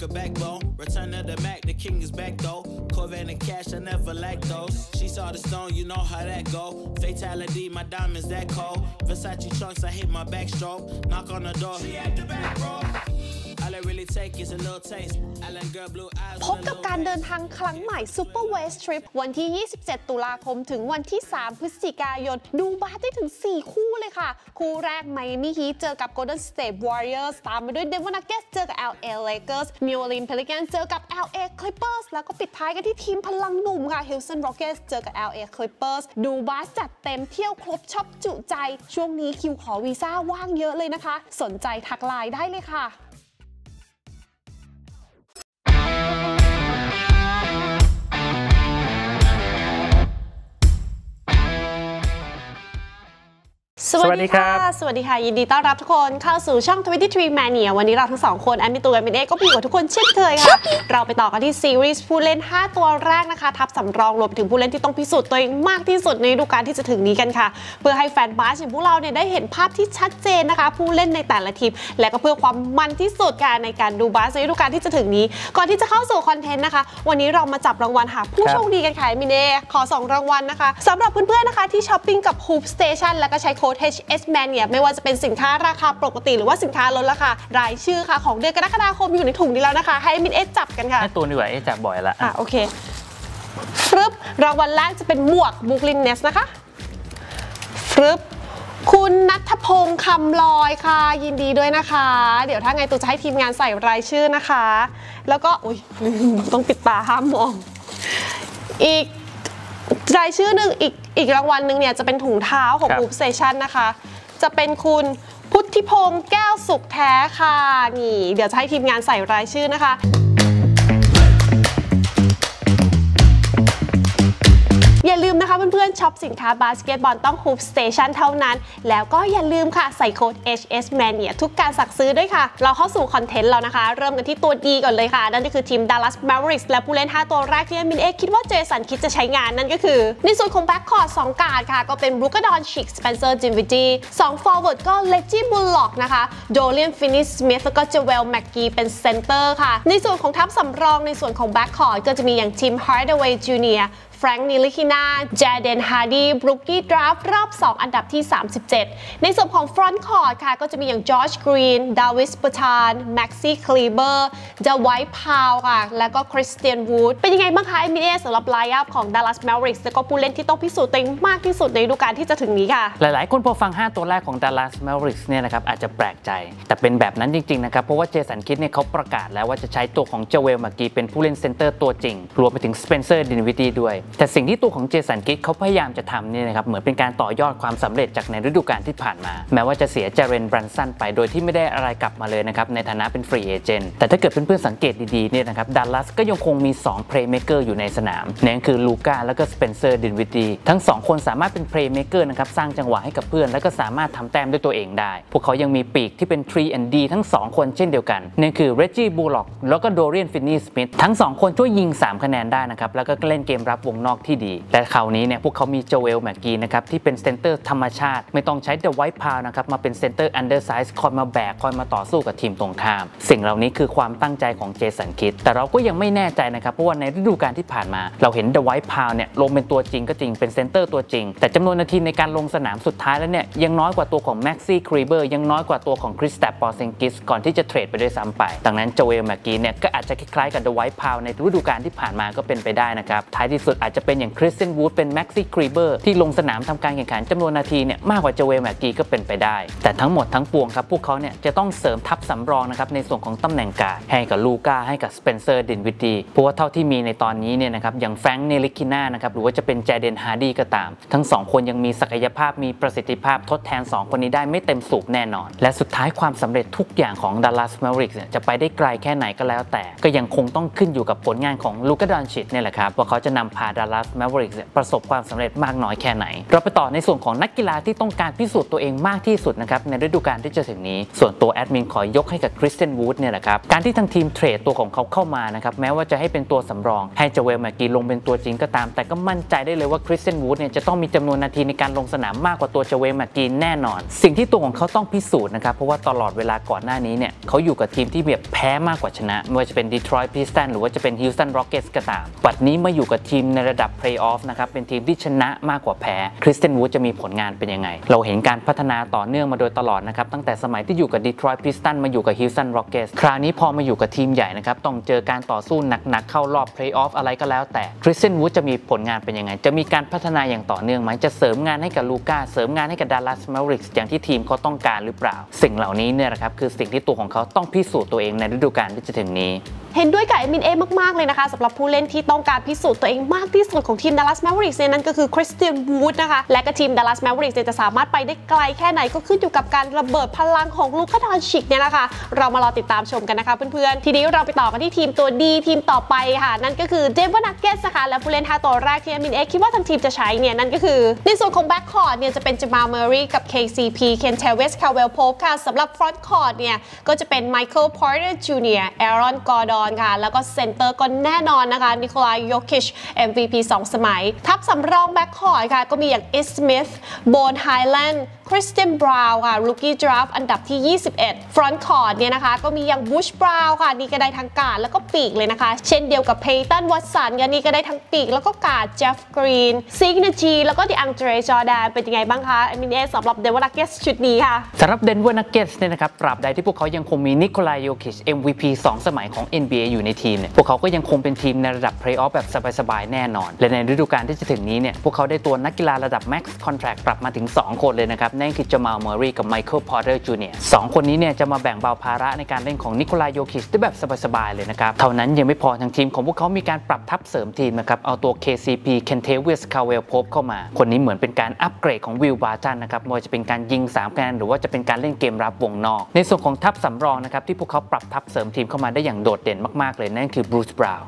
like a backbone. Return of the Mac, the king is back though. Corvette and cash, I never lack those. She saw the stone, you know how that go. Fatality, my diamonds that cold. Versace trunks, I hit my backstroke. Knock on the door, she at the back, bro. พบกับการเดินทางครั้งใหม่ Super West Trip วันที่27ตุลาคมถึงวันที่3พฤศจิกายนดูบาสได้ถึง4คู่เลยค่ะคู่แรก Miami Heat เจอกับ Golden State Warriors ตามมาด้วย Denver Nuggets เจอกับ LA Lakers New Orleans Pelicans เจอกับ LA Clippers แล้วก็ปิดท้ายกันที่ทีมพลังหนุ่มค่ะ Houston Rockets เจอกับ LA Clippers ดูบาสจัดเต็มเที่ยวครบช็อปจุใจช่วงนี้คิวขอวีซ่าว่างเยอะเลยนะคะสนใจทักไลน์ได้เลยค่ะสวัสดีค่ะสวัสดีค่ะยินดีต้อนรับทุกคนเข้าสู่ช่อง 23 Mania วันนี้เราทั้งสองคนแอมมีตัวแอมเป็นเอก็มีกับทุกคนเช่นเคยค่ะเราไปต่อกันที่ซีรีส์ผู้เล่น5ตัวแรกนะคะทัพสำรองรวมถึงผู้เล่นที่ต้องพิสูจน์ตัวเองมากที่สุดในฤดูกาลที่จะถึงนี้กันค่ะเพื่อให้แฟนบาสอย่างพวกเราเนี่ยได้เห็นภาพที่ชัดเจนนะคะผู้เล่นในแต่ละทีมและก็เพื่อความมันที่สุดค่ะในการดูบาสในฤดูกาลที่จะถึงนี้ก่อนที่จะเข้าสู่คอนเทนต์นะคะวันนี้เรามาจับรางวัลหาผู้โชคดีกันค่ะมินเอขอ2รางวัลนะคะสำหรับเพื่อนๆนะคะที่ช้อปปิ้งกับ Hoop Station แล้วก็ใช้โค้ดHS Mania ไม่ว่าจะเป็นสินค้าราคาปกติหรือว่าสินค้าลดราคารายชื่อค่ะของเดือนกรกฎาคมอยู่ในถุงนี้แล้วนะคะให้มินเอจับกันค่ะให้ตัวนี้ไว้เอจับบ่อยละโอเคฟรึบรางวัลแรกจะเป็นหมวก Brooklyn Nets นะคะฟรึบคุณณัฐพงษ์คำลอยค่ะยินดีด้วยนะคะเดี๋ยวถ้าไงตัวจะให้ทีมงานใส่รายชื่อนะคะแล้วก็อุ้ยต้องปิดตาห้ามมองอีกรายชื่อหนึ่งอีกรางวัลหนึ่งเนี่ยจะเป็นถุงเท้าของ Hoop Station นะคะจะเป็นคุณพุทธิพงษ์แก้วสุขแท้ค่ะนี่เดี๋ยวจะให้ทีมงานใส่รายชื่อนะคะอย่าลืมนะคะเพื่อนๆช็อปสินค้าบาสเกตบอลต้อง Hoop Station เท่านั้นแล้วก็อย่าลืมค่ะใส่โค้ด HS Mania ทุกการสั่งซื้อด้วยค่ะเราเข้าสู่คอนเทนต์แล้วนะคะเริ่มกันที่ตัวดีก่อนเลยค่ะนั่นก็คือทีม Dallas Mavericks และผู้เล่น5ตัวแรกที่มินเอคิดว่าเจสันคิดจะใช้งานนั่นก็คือในส่วนของแบ็คคอร์ต2การ์ดค่ะก็เป็นบรูคดอนชิกสเปนเซอร์จิมวิตี้2ฟอร์เวิร์ดก็เลจี้บุลล็อกนะคะโดเลียนฟินิสมิธแล้วก็เจเวลแม็กกี้เป็นเซนเตอร์ค่ะในส่วนของทัพสำรองในส่วนของแบ็คคอร์ตก็จะมีอย่างทีม Hardaway Jr.แฟรงค์ นิลิคินา เจเดน ฮาร์ดี บรูกี้ ดราฟต์รอบ2อันดับที่37ในส่วนของฟรอนต์คอร์ตค่ะก็จะมีอย่างจอร์จ กรีน ดาวิส ประธาน แม็กซี่ คลีเบอร์ เดไวท์ พาวค่ะแล้วก็คริสเตียน วูดเป็นยังไงบ้างคะเอมิเน่สำหรับไลน์อัพของ Dallas Mavericks แล้วก็ผู้เล่นที่ต้องพิสูจน์ตัวเองมากที่สุดในฤดูกาลที่จะถึงนี้ค่ะหลายๆคนพอฟัง5ตัวแรกของ Dallas Mavericks เนี่ยนะครับอาจจะแปลกใจแต่เป็นแบบนั้นจริงๆนะครับเพราะว่าเจสันคิดเนี่ยเขาประกาศแล้วว่าจะใช้ตัวของเจเวล แม็กกี้เป็นผู้เล่นเซนเตอร์ตัวจริงรวมไปถึงสเปนเซอร์ ดินวิดดีด้วยแต่สิ่งที่ตัวของเจสันคิดเขาพยายามจะทำเนี่ยนะครับเหมือนเป็นการต่อยอดความสำเร็จจากในฤดูกาลที่ผ่านมาแม้ว่าจะเสียจาเรน บรันสันไปโดยที่ไม่ได้อะไรกลับมาเลยนะครับในฐานะเป็นฟรีเอเจนต์แต่ถ้าเกิดเพื่อนๆสังเกตดีๆเนี่ยนะครับดัลลัสก็ยังคงมี2เพลย์เมคเกอร์อยู่ในสนามนั่นคือลูก้าแล้วก็สเปนเซอร์ ดินวิดดีทั้ง2คนสามารถเป็นเพลย์เมคเกอร์นะครับสร้างจังหวะให้กับเพื่อนแล้วก็สามารถทำแต้มด้วยตัวเองได้พวกเขายังมีปีกที่เป็น 3 and D ทั้ง2คนเช่นเดียวกันนั่นคือเรจจี้ บูลล็อกแล้วก็โดเรียน ฟินนีย์สมิธทั้ง2คนช่วยยิง3คะแนนได้นะครับแล้วก็เล่นเกมรับวงนอกที่ดีแต่คราวนี้เนี่ยพวกเขามีโจเอล แม็กกี้นะครับที่เป็นเซนเตอร์ธรรมชาติไม่ต้องใช้เดอะไวท์พาวนะครับมาเป็นเซนเตอร์อันเดอร์ไซส์คอยมาแบกคอยมาต่อสู้กับทีมตรงข้ามสิ่งเหล่านี้คือความตั้งใจของเจสันคิดแต่เราก็ยังไม่แน่ใจนะครับเพราะว่าในฤดูกาลที่ผ่านมาเราเห็นเดอะไวท์พาวเนี่ยลงเป็นตัวจริงก็จริงเป็นเซนเตอร์ตัวจริงแต่จำนวนนาทีในการลงสนามสุดท้ายแล้วเนี่ยยังน้อยกว่าตัวของแม็กซี่ ครีเบอร์ยังน้อยกว่าตัวของคริสแตป ปอร์ซิงกิสก่อนที่จะเทรดไปด้วยซ้ำไปดังนั้นโจเอล แม็กกี้เนี่ยก็อาจจะคล้ายๆกับเดอะไวท์พาวในฤดูกาลที่ผ่านมาก็เป็นไปได้นะครับท้ายที่สุดอาจจะเป็นอย่างคริสเตียน วูดเป็นแม็กซี่ ครีเบอร์ที่ลงสนามทำการแข่งขันจำนวนนาทีเนี่ยมากกว่าเจเวล แม็กกี้ก็เป็นไปได้แต่ทั้งหมดทั้งปวงครับพวกเขาเนี่ยจะต้องเสริมทัพสำรองนะครับในส่วนของตำแหน่งการให้กับลูก้าให้กับสเปนเซอร์ ดินวิดดีเพราะว่าเท่าที่มีในตอนนี้เนี่ยนะครับอย่างแฟรงค์ เนลิคิน่านะครับหรือว่าจะเป็นเจเดน ฮาร์ดีก็ตามทั้ง2คนยังมีศักยภาพมีประสิทธิภาพทดแทน2คนนี้ได้ไม่เต็มสูบแน่นอนและสุดท้ายความสำเร็จทุกอย่างของ Dallas Mavericks จะไปได้ไกลแค่ไหนก็แล้วแต่ก็ยังคงต้องขึ้นอยู่กับผลงานของลูก้า ดอนชิชเนี่ยแหละครับว่าเขาจะนำพา Dallas Mavericks ประสบความสำเร็จมากน้อยแค่ไหนเราไปต่อในส่วนของนักกีฬาที่ต้องการพิสูจน์ตัวเองมากที่สุดนะครับในฤดูกาลที่จะถึงนี้ส่วนตัวแอดมินขอยกให้กับคริสเตียนวูดเนี่ยแหละครับการที่ทางทีมเทรดตัวของเขาเข้ามานะครับแม้ว่าจะให้เป็นตัวสำรองให้จาเวลแมกกีลงเป็นตัวจริงก็ตามแต่ก็มั่นใจได้เลยว่าคริสเตียนวูดเนี่ยจะต้องมีจำนวนนาทีในการลงสนามมากกว่าตัวจาเวลแมกกีแน่นอนสิ่งที่ตัวของเขาต้องพิสูจน์นะครับเพราะว่าตลอดเวลาก่อนหน้านี้เนี่ยเขาอยู่กับทีมที่แบบแพ้มากกว่าชนะไม่ว่าจะเป็น Detroit Pistons หรือว่าจะเป็น Houston Rockets ก็ตามปัจจุบันนี้มาอยู่กับทีมในระดับ Playoff นะครับเป็นทีมที่ชนะมากกว่าแพ้คริสเตียนวูดจะมีผลงานเป็นยังไงเราเห็นการพัฒนาต่อเนื่องมาโดยตลอดนะครับตั้งแต่สมัยที่อยู่กับ Detroit Pistons มาอยู่กับ Houston Rockets คราวนี้พอมาอยู่กับทีมใหญ่นะครับต้องเจอการต่อสู้หนักๆเข้ารอบ Playoff อะไรก็แล้วแต่คริสเตียนวูดจะมีผลงานเป็นยังไงจะมีการพัฒนาอย่างต่อเนื่องไหมจะเสริมงานให้กับลูก้าเสริมงานให้กับ Dallas Mavericks อย่างที่ทีมเขาต้องการหรือเปล่าสิ่งเหล่านี้เนี่ยนะครับคือสิ่งที่ตัวของเขาต้องพิสูจน์ตัวเองในฤดูกาลที่จะถึงนี้เห็นด้วยกับเอมินเอมากๆเลยนะคะสำหรับผู้เล่นที่ต้องการพิสูจน์ตัวเองมากที่สุดของทีม Dallas Mavericks นั่นก็คือ Christian Wood นะคะและก็ทีม Dallas Mavericks จะสามารถไปได้ไกลแค่ไหนก็ขึ้นอยู่กับการระเบิดพลังของลูก้าดอนชิกเนี่ยนะคะเรามารอติดตามชมกันนะคะเพื่อนๆทีนี้เราไปต่อกันที่ทีมตัวดีทีมต่อไปค่ะนั่นก็คือ Denver Nuggets นะคะและผู้เล่นท่าตัวแรกที่เอมินเอคิดว่าทางทีมจะใช้เนี่ยนั่นก็คือในส่วนของ Backcourt เนี่ยจะเป็น Jamal Murray กับ KCP Ken Towns Caldwell Pope ค่ะสำหรับ Frontcourt เนี่ยก็จะเป็น Michael Porter Jr. Aaron Gordonแล้วก็เซนเตอร์ก็แน่นอนนะคะ Nikola Jokic MVP 2 สมัยทัพสำรองแบ็คคอร์ดค่ะก็มีอย่าง Ish Smith Bones Hyland Christian Brown ค่ะ Rookie Draft อันดับที่ 21 Front Court เนี่ยนะคะก็มีอย่าง Bush Brown ค่ะนี่ก็ได้ทั้งการแล้วก็ปีกเลยนะคะเช่นเดียวกับ Peyton Watson ค่ะนี่ก็ได้ทั้งปีกแล้วก็การ Jeff Green Signature แล้วก็ Andre Jordan เป็นยังไงบ้างคะอมินเอสำหรับ Denver Nuggets ชุดนี้ค่ะสำหรับ Denver Nuggets เนี่ยนะครับตราบใดที่พวกเขายังคงมี Nikola Jokic MVP 2 สมัยของ NBA อยู่ในทีมเนี่ยพวกเขาก็ยังคงเป็นทีมในระดับ Playoff แบบสบายๆแน่นอนและในฤดูกาลที่จะถึงนี้เนี่ยพวกเขาได้ตัวนักกีฬาระดับ Max Contract ปรับมาถึง 2 คนเลยนะครับนั่นคือ Jamal Murray กับ Michael Porter Jr. 2 คนนี้เนี่ยจะมาแบ่งเบาภาระในการเล่นของ Nikola Jokic ได้แบบสบายๆเลยนะครับเท่านั้นยังไม่พอทางทีมของพวกเขามีการปรับทัพเสริมทีมนะครับเอาตัว KCP Kent Towns Caldwell Pope เข้ามาคนนี้เหมือนเป็นการอัปเกรดของ Will Barton นะครับไม่ว่าจะเป็นการยิง3แกนหรือว่าจะเป็นการเล่นเกมรับวงนอกในส่วนของทัพสำรองนะครับที่พวกเขาปรับทัพเสริมทีมเข้ามาได้อย่างโดดเด่นมากๆเลยนั่นคือบรูซ บราว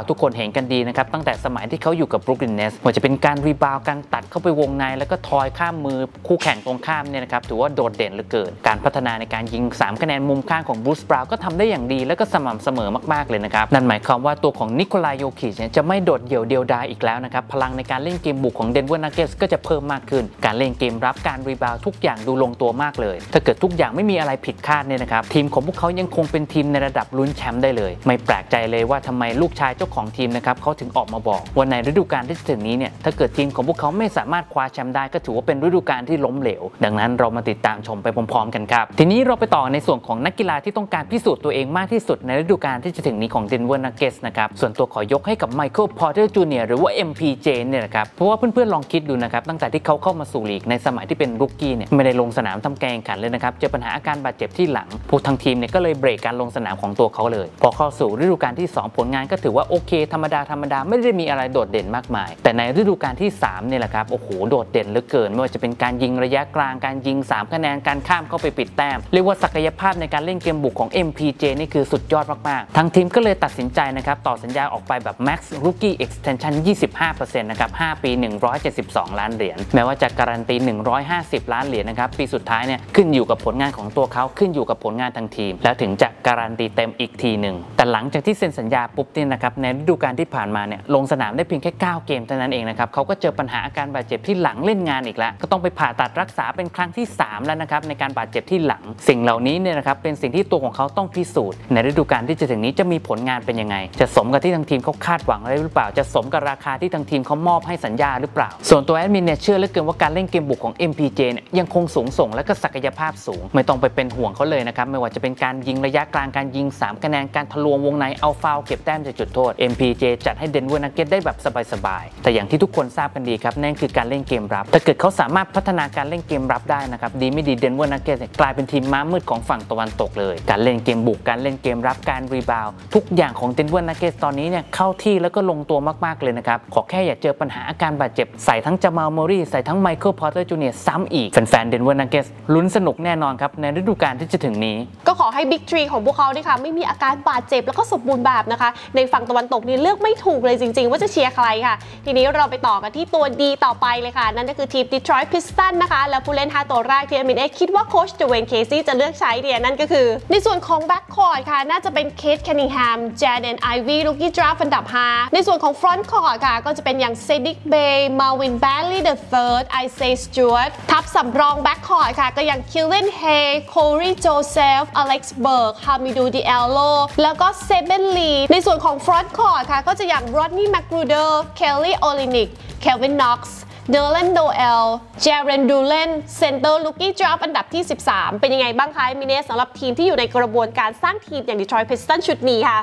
น์ทุกคนเห็นกันดีนะครับตั้งแต่สมัยที่เขาอยู่กับ Brooklyn Nets ว่าจะเป็นการรีบาวการตัดเข้าไปวงในแล้วก็ทอยข้ามมือคู่แข่งตรงข้ามเนี่ยนะครับถือว่าโดดเด่นเหลือเกินการพัฒนาในการยิง3คะแนนมุมข้างของบรูซ บราวน์ก็ทำได้อย่างดีแล้วก็สม่ำเสมอมากๆเลยนะครับนั่นหมายความว่าตัวของนิโคลาโยคิชเนี่ยจะไม่โดดเดี่ยวเดียวดายอีกแล้วนะครับพลังในการเล่นเกมบุกของ Denver Nuggets ก็จะเพิ่มมากขึ้นการเล่นเกมรับการรีบาวทุกอย่างดูลงตัวมากเลยถ้าเกิดทุกอย่างไม่มีอะไรผิดคาดเนี่ยนะครับทีมของพวกเขายังคงเป็นทีมในระดับลุ้นแชมป์ได้เลยไม่แปลกใจเลยว่าทำไมลูกชายเจ้าของทีมนะครับเขาถึงออกมาบอกว่าในฤดูกาลที่ถึงนี้เนี่ยถ้าเกิดทีมของพวกเขาไม่สามารถคว้าแชมป์ได้ก็ถือว่าเป็นฤดูกาลที่ล้มเหลวดังนั้นเรามาติดตามชมไปพร้อมๆกันครับทีนี้เราไปต่อในส่วนของนักกีฬาที่ต้องการพิสูจน์ตัวเองมากที่สุดในฤดูกาลที่จะถึงนี้ของ Denver Nuggets นะครับส่วนตัวขอยกให้กับ Michael Porter Jr. หรือว่า MPJ เนี่ยนะครับเพราะว่าเพื่อนๆลองคิดดูนะครับตั้งแต่ที่เขาเข้ามาสู่ลีกในสมัยที่เป็นรุกกี้เนี่ยไม่ได้ลงสนามทำการแข่งขันเลยนะครับเจอปัญหาอาการบาดเจ็บที่หลังพวกทางทีมเนี่ยก็เลยเบรกการลงสนามของตัวเขาเลยพอเข้าสู่ฤดูกาลที่2ผลงานก็ถือว่าโอเคธรรมดาไม่ได้มีอะไรโดดเด่นมากมายแต่ในฤดูกาลที่3เนี่ยแหละครับโอ้โหโดดเด่นเหลือเกินไม่ว่าจะเป็นการยิงระยะกลางการยิง3คะแนนการข้ามเข้าไปปิดแต้มเรียกว่าศักยภาพในการเล่นเกมบุกของ MPJ นี่คือสุดยอดมากๆทางทีมก็เลยตัดสินใจนะครับต่อสัญญาออกไปแบบ Max Rookie Extension 25% นะครับ5ปี172ล้านเหรียญแม้ว่าจะการันตี150ล้านเหรียญนะครับปีสุดท้ายเนี่ยขึ้นอยู่กับผลงานของตัวเขาขึ้นอยู่กับผลงานทางทีมแล้วถึงจะการันตีเต็มอีกทีหนึ่งแต่หลังจากที่เซ็นสัญญาปุ๊บเนี่ยนะครับในฤดูกาลที่ผ่านมาเนี่ยลงสนามได้เพียงแค่9เกมเท่านั้นเองนะครับเขาก็เจอปัญหาอาการบาดเจ็บที่หลังเล่นงานอีกแล้วก็ต้องไปผ่าตัดรักษาเป็นครั้งที่3แล้วนะครับในการบาดเจ็บที่หลังสิ่งเหล่านี้เนี่ยนะครับเป็นสิ่งที่ตัวของเขาต้องพิสูจน์ในฤดูกาลที่จะถึงนี้จะมีผลงานเป็นยังไงจะสมกับที่ทางทีมเขาคาดหวังหรือเปล่าจะสมกับราคาที่ทางทีมเขามอบให้สัญญาหรือเปล่าส่วนตัวแอดมินเนี่ยเชื่อเหลือเกินว่าการเล่นเกมบุกของ MPJ เนี่ยยังคงสูงส่งและก็ศักยภาพสูงไม่ต้องไปเป็นห่วงเขาเลยนะครับไม่ว่าจะเป็นการยิงระยะกลางการยิง3คะแนนการทะลวงวงในเอาฟาวล์เก็บแต้มจากจุดโทษ MPJ จัดให้ Denver Nuggets ได้แบบสบายๆแต่อย่างที่ทุกคนทราบกันดีครับนั่นคือการเล่นเกมรับถ้าเกิดเขาสามารถพัฒนาการเล่นเก เกมรับได้นะครับดีไม่ดีเดนเวอร์นักเก็ตส์กลายเป็นทีมม้ามืดของฝั่งตะวันตกเลยการเล่นเกมบุกการเล่นเกมรับการรีบาวทุกอย่างของเดนเวอร์นักเก็ตส์ตอนนี้เนี่ยเข้าที่แล้วก็ลงตัวมากๆเลยนะครับขอแค่อย่าเจอปัญหาอาการบาดเจ็บใส่ทั้ง Jamal Murray ใส่ทั้ง Michael Porter Jr. ซ้ำอีกแฟนๆเดนเวอร์นักเก็ตส์ลุ้นสนุกแน่นอนครับในฤดูกาลที่จะถึงนี้ก็ขอให้บิ๊กทรีของพวกเขานี่ค่ะไม่มีอาการบาดเจ็บแล้วก็สมบูรณ์แบบนะคะในฝั่งตะวันตกนี่เลือกไม่ถูกเลยจริงๆว่าจะเชียร์ใครค่ะทีนี้เราไปต่อกันที่ตัวดีต่อไปเลยค่ะนั่นก็คือทีม Detroit Pistons นะคะและผู้เล่น5ตัวแรกที่Admin Xคิดว่าโค้ช Duane Casey จะเลือกใช้เนี่ยนั่นก็คือในส่วนของ Backcourt ค่ะน่าจะเป็น Cade Cunningham Jaden Ivey ลูกกี้ Draft อันดับ5ในส่วนของ Frontcourt ค่ะก็จะเป็นอย่าง Cedric Bay Marvin Bagley III Isaiah Stewart ทัพสำรอง Backcourt ค่ะก็อย่าง Killian Hayes Corey Joseph Alex Burke Hamidou Diallo แล้วก็ Seben Lee ในส่วนของ Frontcourt ค่ะก็จะอย่าง Rodney McGruder Kelly Olynyk Kevin Knoxเดลเลนโดเอลเจเรนดูเลนเซนเตอร์ลูกี้ดรอปอันดับที่13เป็นยังไงบ้างคะมิเนสสำหรับทีมที่อยู่ในกระบวนการสร้างทีมอย่าง Detroit Pistons ชุดนี้ค่ะ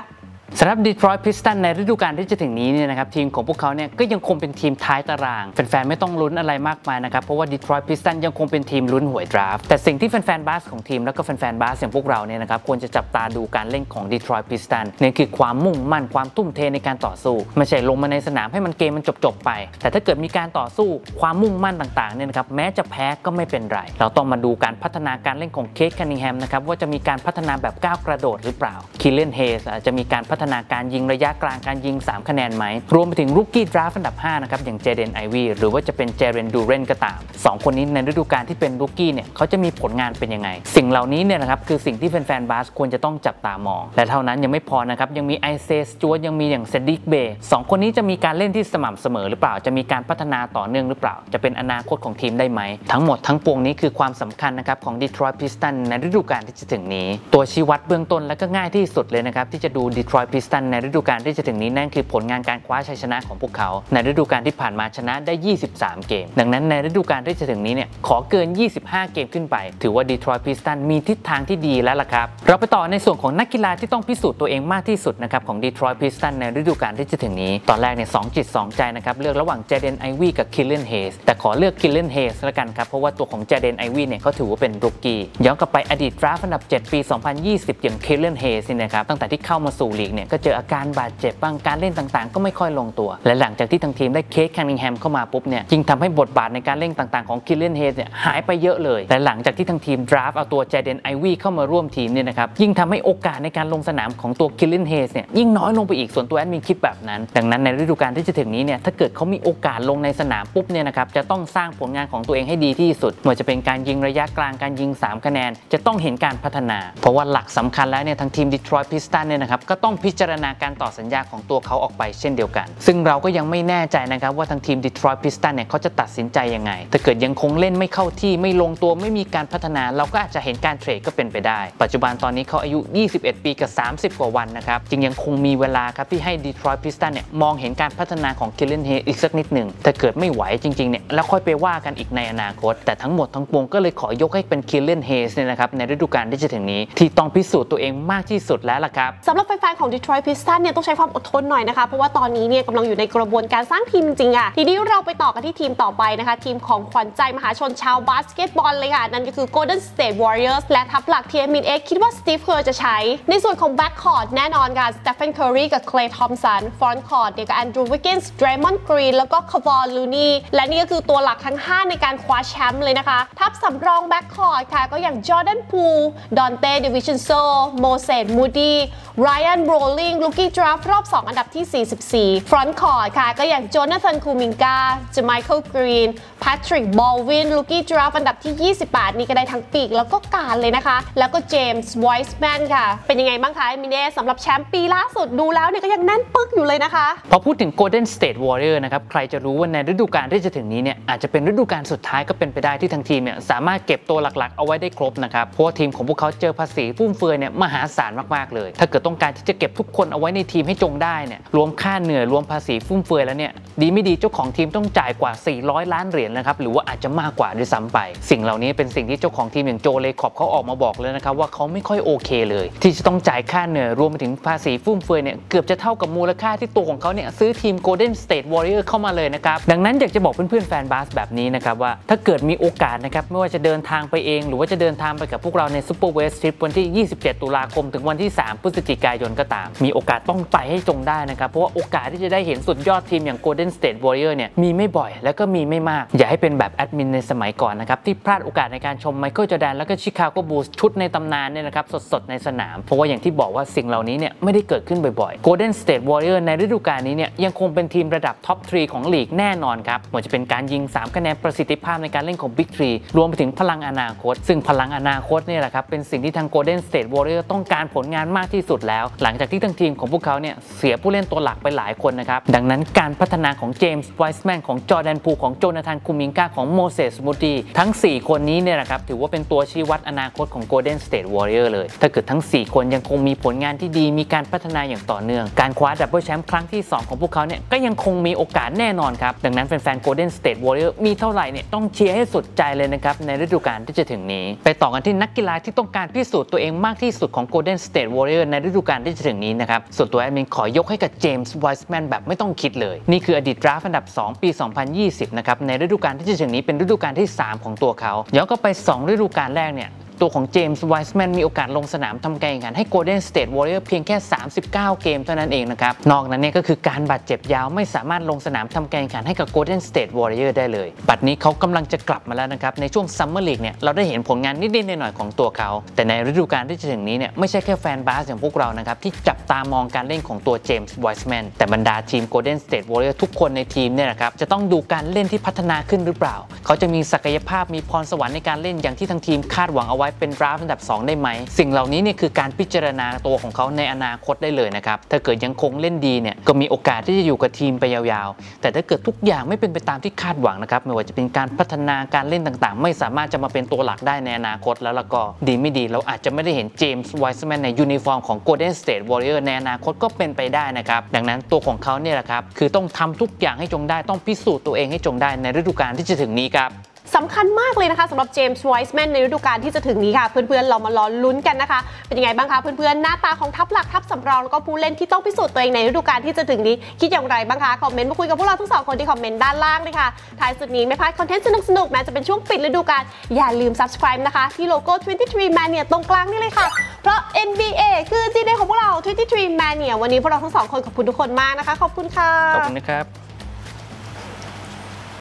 สำหรับ Detroit Pistons ในฤดูกาลที่จะถึงนี้เนี่ยนะครับทีมของพวกเขาเนี่ยก็ยังคงเป็นทีมท้ายตารางแฟนๆไม่ต้องลุ้นอะไรมากมายนะครับเพราะว่า Detroit Pistons ยังคงเป็นทีมลุ้นหวยดราฟแต่สิ่งที่แฟนๆบาสของทีมแล้วก็แฟนๆบาสอย่างพวกเราเนี่ยนะครับควรจะจับตาดูการเล่นของ Detroit Pistons เนี่ยคือความมุ่งมั่นความทุ่มเทในการต่อสู้ไม่ใช่ลงมาในสนามให้มันเกมมันจบไปแต่ถ้าเกิดมีการต่อสู้ความมุ่งมั่นต่างๆเนี่ยนะครับแม้จะแพ้ก็ไม่เป็นไรเราต้องมาดูการพัฒนาการเล่นของ Cade Cunningham นะครับว่าจะมีการพัฒนาแบบก้าวกระโดดหรือเปล่า Killian Hayes อาจจะมีการพัฒนาการยิงระยะกลางการยิง3คะแนนไหมรวมไปถึง Rookie Draft อันดับ5นะครับอย่าง Jaden Ivey หรือว่าจะเป็น Jaren Duren ก็ตาม2คนนี้ในฤดูกาลที่เป็น Rookie เนี่ยเขาจะมีผลงานเป็นยังไงสิ่งเหล่านี้เนี่ยนะครับคือสิ่งที่แฟนๆบาสควรจะต้องจับตามองและเท่านั้นยังไม่พอนะครับยังมี Isaiah Stewart ยังมีอย่าง Cedric Bay 2คนนี้จะมีการเล่นที่สม่ำเสมอหรือเปล่าจะมีการพัฒนาต่อเนื่องหรือเปล่าจะเป็นอนาคตของทีมได้ไหมทั้งหมดทั้งปวงนี้คือความสำคัญนะครับของ Detroit Pistons ในฤดูกาลที่จะถึงนี้ตัวชี้วัดเบื้องต้นและก็ง่ายที่สุดเลยนะครับที่จะดูDetroit Pistons ในฤดูกาลที่จะถึงนี้นั่นคือผลงานการคว้าชัยชนะของพวกเขาในฤดูกาลที่ผ่านมาชนะได้23เกมดังนั้นในฤดูกาลที่จะถึงนี้เนี่ยขอเกิน25เกมขึ้นไปถือว่า Detroit Pistons มีทิศทางที่ดีแล้วล่ะครับเราไปต่อในส่วนของนักกีฬาที่ต้องพิสูจน์ตัวเองมากที่สุดนะครับของ Detroit Pistons ในฤดูกาลที่จะถึงนี้ตอนแรกเนี่ย2จิต2ใจนะครับเลือกระหว่าง Jaden Ivey กับ Killian Hayes แต่ขอเลือก Killian Hayes ละกันครับเพราะว่าตัวของ Jaden Ivey เนี่ยเขาถือว่าเป็น Rookie ย้อนกลับไปอดีต Draft อันดับ7ปี2020อย่าง Killian Hayes นะครับตั้งแต่ที่เข้ามาสู่ลีกเนี่ยก็เจออาการบาดเจ็บบ้างการเล่นต่างๆก็ไม่ค่อยลงตัวและหลังจากที่ทางทีมได้เคท คันนิงแฮมเข้ามาปุ๊บเนี่ยจึงทำให้บทบาทในการเล่นต่างๆของคิลเลนเฮดเนี่ยหายไปเยอะเลยและหลังจากที่ทางทีมดราฟต์เอาตัวเจเดนไอวี่เข้ามาร่วมทีมเนี่ยนะครับยิ่งทำให้โอกาสในการลงสนามของตัวคิลเลนเฮดเนี่ยยิ่งน้อยลงไปอีกส่วนตัวแอดมินคิดแบบนั้นดังนั้นในฤดูกาลที่จะถึงนี้เนี่ยถ้าเกิดเขามีโอกาสลงในสนามปุ๊บเนี่ยนะครับจะต้องสร้างผลงานของตัวเองให้ดีที่สุดไม่ว่าจะเป็นการยิงระยะกลางการยิง3คะแนนจะต้องเห็นการพัฒนาเพราะว่าหลักสำคัญแล้วเนี่ยทางทีม Detroit Pistons เนี่ยนะครับก็ต้องพิจารณาการต่อสัญญาของตัวเขาออกไปเช่นเดียวกันซึ่งเราก็ยังไม่แน่ใจนะครับว่าทางทีม Detroit Pistons เนี่ยเขาจะตัดสินใจยังไงถ้าเกิดยังคงเล่นไม่เข้าที่ไม่ลงตัวไม่มีการพัฒนาเราก็อาจจะเห็นการเทรดก็เป็นไปได้ปัจจุบันตอนนี้เขาอายุ21ปีกับ30กว่าวันนะครับจึงยังคงมีเวลาครับที่ให้ Detroit Pistons เนี่ยมองเห็นการพัฒนาของ Killian Hayes อีกสักนิดหนึ่งถ้าเกิดไม่ไหวจริงๆเนี่ยแล้วค่อยไปว่ากันอีกในอนาคตแต่ทั้งหมดทั้งปวงก็เลยขอยกให้เป็น Killian Hayes เนี่ยนะครับในฤดูกาลที่จะถึงนี้ที่ต้องพิสูจน์ตัวเองมากที่สุดแล้วล่ะครับสำหรับแฟนๆของ Detroit Pistons เนี่ยต้องใช้ความอดทนหน่อยนะคะเพราะว่าตอนนี้เนี่ยกำลังอยู่ในกระบวนการสร้างทีมจริงๆอะทีนี้เราไปต่อกันที่ทีมต่อไปนะคะทีมของขวัญใจมหาชนชาวบาสเกตบอลเลยค่ะนั่นก็คือ Golden State Warriors และทัพหลักทีม Admin X คิดว่า Steve Kerr จะใช้ในส่วนของ Backcourt แน่นอนค่ะ Stephen Curry กับ Klay Thompson Frontcourt เนี่ยก็ Andrew Wiggins Draymond Green แล้วก็ Kevon Looney และนี่ก็คือตัวหลักทั้ง5ในการคว้าแชมป์เลยนะคะทัพสำรอง Backcourt ค่ะก็อย่าง Jordan Poole Donte DiVincenzo Moses Moody Ryan Brolin ลูกี้ดราฟต์รอบ2อันดับที่44 Frontcourt ค่ะก็อย่าง Jonathan Kuminga Michael Green Patrick Baldwin ลูกี้ดราฟต์อันดับที่28นี่ก็ได้ทั้งปีกแล้วก็การเลยนะคะแล้วก็ James Wiseman ค่ะเป็นยังไงบ้างคะมิเน่สำหรับแชมป์ปีล่าสุดดูแล้วเนี่ยก็ยังแน่นปึกอยู่เลยนะคะพอพูดถึง Golden State Warriors นะครับใครจะรู้ว่าในฤดูกาลที่จะถึงนี้เนี่ยอาจจะเป็นฤดูกาลสุดท้ายก็เป็นไปได้ที่ทางทีมเนี่ยสามารถเก็บตัวหลักๆเอาไว้ได้ครบนะครับเพราะทีมของพวกเขาเจอภาษีฟุ่มเฟือยเนี่ยมหาศาลมากๆเลยถ้าเกิด ต้องการที่จะเก็บทุกคนเอาไว้ในทีมให้จงได้เนี่ยรวมค่าเหนื่อยรวมภาษีฟุ่มเฟือยแล้วเนี่ยดีไม่ดีเจ้าของทีมต้องจ่ายกว่า400ล้านเหรียญนะครับหรือว่าอาจจะมากกว่าด้วยซ้ำไปสิ่งเหล่านี้เป็นสิ่งที่เจ้าของทีมอย่างโจเลคอบเขาออกมาบอกเลยนะครับว่าเขาไม่ค่อยโอเคเลยที่จะต้องจ่ายค่าเหนื่อยรวมไปถึงภาษีฟุ่มเฟือยเนี่ยเกือบจะเท่ากับมูลค่าที่ตัวของเขาเนี่ยซื้อทีม Golden State Warriors เข้ามาเลยนะครับดังนั้นอยากจะบอกเพื่อนๆแฟนบาสแบบนี้นะครับว่าถ้าเกิดมีโอกาสนะครับไม่ว่าจะเดินทางไปเองหรือว่าจะเดินทางไปกับพวกเราใน Super West Trip วันที่ 27 ตุลาคมถึงวันที่ 3 พฤศจิกายนก็ตามมีโอกาสต้องไปให้จงได้นะครับเพราะว่าโอกาสที่จะได้เห็นสุดยอดทีมอย่าง Golden State Warrior เนี่ยมีไม่บ่อยแล้วก็มีไม่มากอย่าให้เป็นแบบแอดมินในสมัยก่อนนะครับที่พลาดโอกาสในการชม Michael Jordan แล้วก็ Chicago Bulls ชุดในตำนานเนี่ยนะครับสดๆในสนามเพราะว่าอย่างที่บอกว่าสิ่งเหล่านี้เนี่ยไม่ได้เกิดขึ้นบ่อยๆ Golden State Warrior ในฤดูกาลนี้เนี่ยยังคงเป็นทีมระดับท็อป 3 ของลีกแน่นอนครับมันจะเป็นการยิง3คะแนนประสิทธิภาพในการเล่นของ Big 3 รวมไปถึงพลังอนาคตซึ่งพลังอนาคตเนี่ยแหละครับเป็นสิ่งที่ทาง Golden State Warrior ต้องการผลงานมากที่สุดแล้วหลังจากที่ทั้งทีมของพวกเขาเนี่ยเสียผู้เล่นตัวหลักไปหลายคนนะครับดังนั้นการพัฒนาของเจมส์ไวส์แมนของจอร์แดนพูลของโจนาธานคูมิงกาของโมเสสมูดีทั้ง4คนนี้เนี่ยนะครับถือว่าเป็นตัวชี้วัดอนาคตของ Golden State Warrior เลยถ้าเกิดทั้ง4คนยังคงมีผลงานที่ดีมีการพัฒนาอย่างต่อเนื่องการคว้าดับเบิลแชมป์ครั้งที่2ของพวกเขาเนี่ยก็ยังคงมีโอกาสแน่นอนครับดังนั้นแฟนๆ Golden State Warrior มีเท่าไหร่เนี่ยต้องเชียร์ให้สุดใจเลยนะครับในฤดูกาลที่จะถึงนี้ไปต่อกันที่นักกีฬาที่ต้องการพิสูจน์ตัวเองมากที่สุดของ Golden State Warrior ในฤดูกาลที่จะถึงนี้นะครับส่วนตัวแอดมินขอยกให้กับเจมส์ไวส์แมนแบบไม่ต้องคิดเลยนี่คืออดีตดราฟอันดับ2ปี2020นะครับในฤดูกาลที่จะถึงนี้เป็นฤดูกาลที่3ของตัวเขาย้อนกลับไป2ฤดูกาลแรกเนี่ยตัวของเจมส์ไวส์แมนมีโอกาสลงสนามทำการแข่งขันให้ Golden State Warriors เพียงแค่39เกมเท่านั้นเองนะครับนอกนั้นเนี่ยก็คือการบาดเจ็บยาวไม่สามารถลงสนามทำการแข่งขันให้กับ Golden State Warriors ได้เลยบัดนี้เขากำลังจะกลับมาแล้วนะครับในช่วง Summer League เนี่ยเราได้เห็นผลงานนิดๆหน่อยๆของตัวเขาแต่ในฤดูกาลที่จะถึงนี้เนี่ยไม่ใช่แค่แฟนบาสอย่างพวกเรานะครับที่จับตามองการเล่นของตัวเจมส์ไวส์แมนแต่บรรดาทีม Golden State Warriors ทุกคนในทีมเนี่ยนะครับจะต้องดูการเล่นที่พัฒนาขึ้นหรือเปล่าเขาจะมีศักยภาพมีพรสวรรค์ในการเล่นอย่างที่ทั้งทีมคาดหวังเอาไว้เป็นดราฟอันดับ2ได้ไหมสิ่งเหล่านี้เนี่ยคือการพิจารณาตัวของเขาในอนาคตได้เลยนะครับถ้าเกิดยังคงเล่นดีเนี่ยก็มีโอกาสที่จะอยู่กับทีมไปยาวๆแต่ถ้าเกิดทุกอย่างไม่เป็นไปตามที่คาดหวังนะครับไม่ว่าจะเป็นการพัฒนาการเล่นต่างๆไม่สามารถจะมาเป็นตัวหลักได้ในอนาคตแล้วก็ดีไม่ดีเราอาจจะไม่ได้เห็นเจมส์ไวส์แมนในยูนิฟอร์มของ Golden State Warriors ในอนาคตก็เป็นไปได้นะครับดังนั้นตัวของเขาเนี่ยแหละครับคือต้องทำทุกอย่างให้จงได้ต้องพิสูจน์ตัวเองให้จงได้ในฤดูกาลที่จะถึงนี้ครับสำคัญมากเลยนะคะสำหรับเจมส์ไวส์แมนในฤดูกาลที่จะถึงนี้ค่ะเพื่อนๆเรามาล้อลุ้นกันนะคะเป็นยังไงบ้างคะเพื่อนๆหน้าตาของทัพหลักทัพสำรองแล้วก็ผู้เล่นที่ต้องพิสูจน์ตัวเองในฤดูกาลที่จะถึงนี้คิดอย่างไรบ้างคะคอมเมนต์มาคุยกับพวกเราทั้ง2คนที่คอมเมนต์ด้านล่างเลยค่ะท้ายสุดนี้ไม่พลาดคอนเทนต์สนุกๆแม้จะเป็นช่วงปิดฤดูกาลอย่าลืม subscribe นะคะที่โลโก้ 23 Mania ตรงกลางนี่เลยค่ะเพราะ NBA คือจีเดย์ของพวกเรา 23 Mania วันนี้พวกเราทั้ง2คนขอบคุณทุกคนมากนะคะขอบคุณค่ะขอบคุณนะครับ